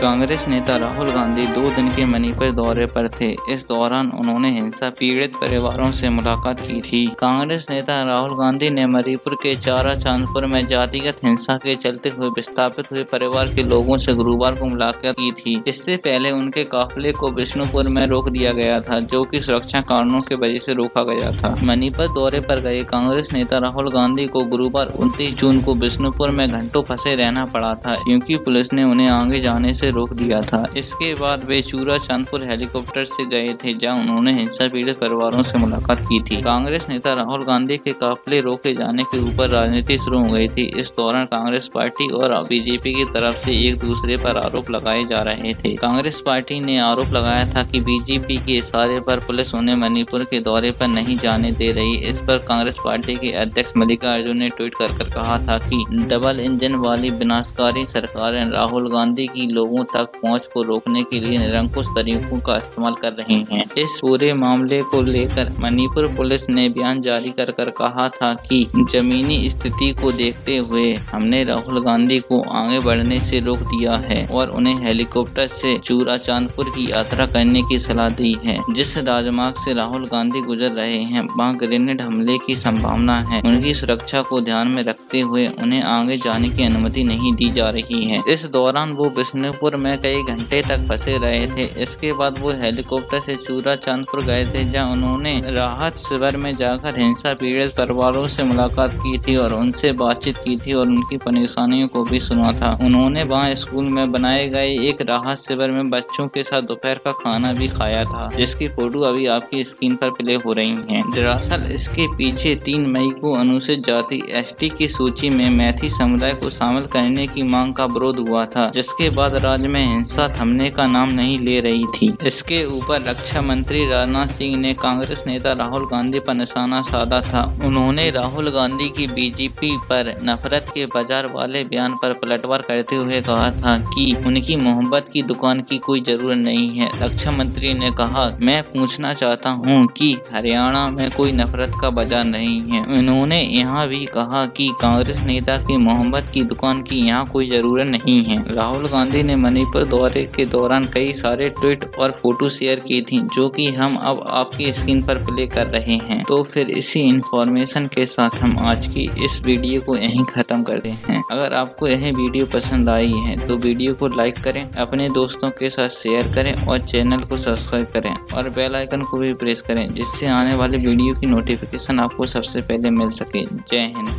कांग्रेस नेता राहुल गांधी 2 दिन के मणिपुर दौरे पर थे। इस दौरान उन्होंने हिंसा पीड़ित परिवारों से मुलाकात की थी। कांग्रेस नेता राहुल गांधी ने मणिपुर के चुराचांदपुर में जातिगत हिंसा के चलते हुए विस्थापित हुए परिवार के लोगों से गुरुवार को मुलाकात की थी। इससे पहले उनके काफिले को बिष्णुपुर में रोक दिया गया था, जो कि सुरक्षा कारणों की वजह से रोका गया था। मणिपुर दौरे पर गए कांग्रेस नेता राहुल गांधी को गुरुवार 29 जून को बिष्णुपुर में घंटों फंसे रहना पड़ा था, क्योंकि पुलिस ने उन्हें आगे जाने से रोक दिया था। इसके बाद वे चुराचांदपुर हेलीकॉप्टर से गए थे, जहां उन्होंने हिंसा पीड़ित परिवारों से मुलाकात की थी। कांग्रेस नेता राहुल गांधी के काफिले रोके जाने के ऊपर राजनीति शुरू हो गई थी। इस दौरान कांग्रेस पार्टी और बीजेपी की तरफ से एक दूसरे पर आरोप लगाए जा रहे थे। कांग्रेस पार्टी ने आरोप लगाया था कि बीजेपी के इशारे पर पुलिस उन्हें मणिपुर के दौरे पर नहीं जाने दे रही। इस पर कांग्रेस पार्टी के अध्यक्ष मल्लिकार्जुन ने ट्वीट कर कहा था कि डबल इंजन वाली विनाशकारी सरकारें राहुल गांधी की लोगों तक पहुंच को रोकने के लिए निरंकुश तरीकों का इस्तेमाल कर रहे हैं। इस पूरे मामले को लेकर मणिपुर पुलिस ने बयान जारी कर कहा था कि जमीनी स्थिति को देखते हुए हमने राहुल गांधी को आगे बढ़ने से रोक दिया है और उन्हें हेलीकॉप्टर से चुराचांदपुर की यात्रा करने की सलाह दी है। जिस राजमार्ग से राहुल गांधी गुजर रहे हैं वहाँ ग्रेनेड हमले की संभावना है। उनकी सुरक्षा को ध्यान में रखते हुए उन्हें आगे जाने की अनुमति नहीं दी जा रही है। इस दौरान वो बिष्णुपुर में कई घंटे तक फंसे रहे थे। इसके बाद वो हेलीकॉप्टर से चुराचांदपुर गए थे, जहां उन्होंने राहत शिविर में जाकर हिंसा पीड़ित परिवारों से मुलाकात की थी और उनसे बातचीत की थी और उनकी परेशानियों को भी सुना था। उन्होंने वहां स्कूल में बनाए गए एक राहत शिविर में बच्चों के साथ दोपहर का खाना भी खाया था, जिसकी फोटो अभी आपकी स्क्रीन पर प्ले हो रही है। दरअसल इसके पीछे 3 मई को अनुसूचित जाति ST की सूची में मैथी समुदाय को शामिल करने की मांग का विरोध हुआ था, जिसके बाद राज्य में हिंसा थमने का नाम नहीं ले रही थी। इसके ऊपर रक्षा मंत्री राजनाथ सिंह ने कांग्रेस नेता राहुल गांधी पर निशाना साधा था। उन्होंने राहुल गांधी की बीजेपी पर नफरत के बाजार वाले बयान पर पलटवार करते हुए कहा था कि उनकी मोहब्बत की दुकान की कोई जरूरत नहीं है। रक्षा मंत्री ने कहा, मैं पूछना चाहता हूँ कि हरियाणा में कोई नफरत का बाजार नहीं है। उन्होंने यहाँ भी कहा कि कांग्रेस नेता की मोहब्बत की दुकान की यहाँ कोई जरूरत नहीं है। राहुल गांधी ने मणिपुर दौरे के दौरान कई सारे ट्वीट और फोटो शेयर की थी, जो कि हम अब आपकी स्क्रीन पर प्ले कर रहे हैं। तो फिर इसी इंफॉर्मेशन के साथ हम आज की इस वीडियो को यहीं खत्म करते हैं। अगर आपको यह वीडियो पसंद आई है तो वीडियो को लाइक करें, अपने दोस्तों के साथ शेयर करें और चैनल को सब्सक्राइब करें और बेल आइकन को भी प्रेस करें, जिससे आने वाले वीडियो की नोटिफिकेशन आपको सबसे पहले मिल सके। जय हिंद।